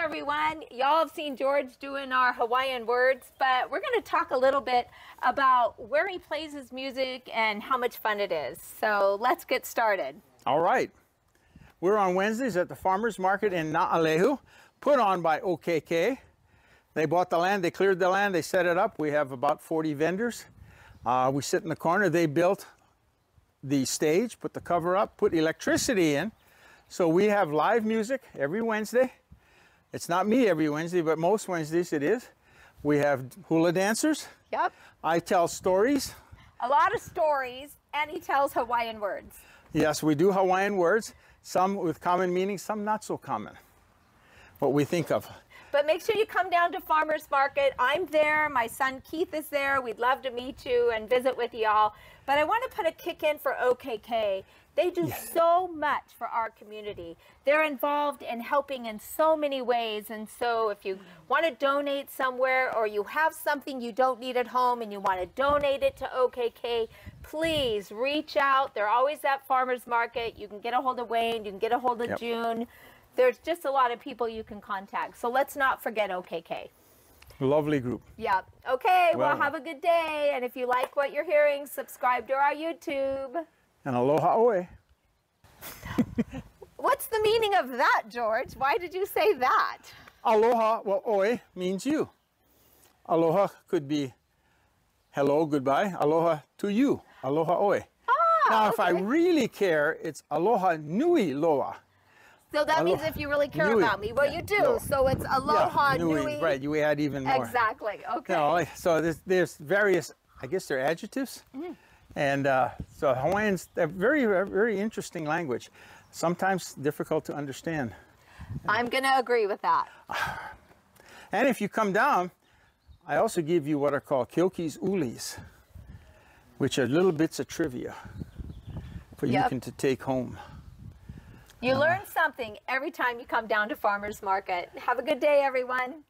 everyone. Y'all have seen George doing our Hawaiian words, but we're going to talk a little bit about where he plays his music and how much fun it is. So let's get started. All right. We're on Wednesdays at the farmers market in Na'alehu, put on by OKK. They bought the land, they cleared the land, they set it up. We have about 40 vendors. We sit in the corner. They built the stage, put the cover up, put electricity in. So we have live music every Wednesday. It's not me every Wednesday, but most Wednesdays it is. We have hula dancers. Yep. I tell stories. A lot of stories, and he tells Hawaiian words. Yes, we do Hawaiian words, some with common meaning, some not so common, what we think of. But make sure you come down to Farmers Market. I'm there. My son Keith is there. We'd love to meet you and visit with y'all. But I want to put a kick in for OKK. They do so much for our community. They're involved in helping in so many ways. And so if you want to donate somewhere or you have something you don't need at home and you want to donate it to OKK, please reach out. They're always at Farmers Market. You can get a hold of Wayne. You can get a hold of June. There's just a lot of people you can contact. So let's not forget OKK. Lovely group. Yeah. Okay. Well, have a good day. And if you like what you're hearing, subscribe to our YouTube. And aloha oe. What's the meaning of that, George? Why did you say that? Aloha, well, oe means you. Aloha could be hello, goodbye. Aloha to you. Aloha oe. Ah, now, if I really care, it's aloha nui loa. So that means if you really care about me. Well, you do. Loa. So it's aloha nui. Right, you add even more. Exactly. Okay. No, so there's various, I guess they're adjectives. Mm-hmm. And so Hawaiian's a very, very interesting language, sometimes difficult to understand. I'm going to agree with that. And if you come down, I also give you what are called kiyoki's ulis, which are little bits of trivia for you can to take home. You learn something every time you come down to Farmers Market. Have a good day, everyone.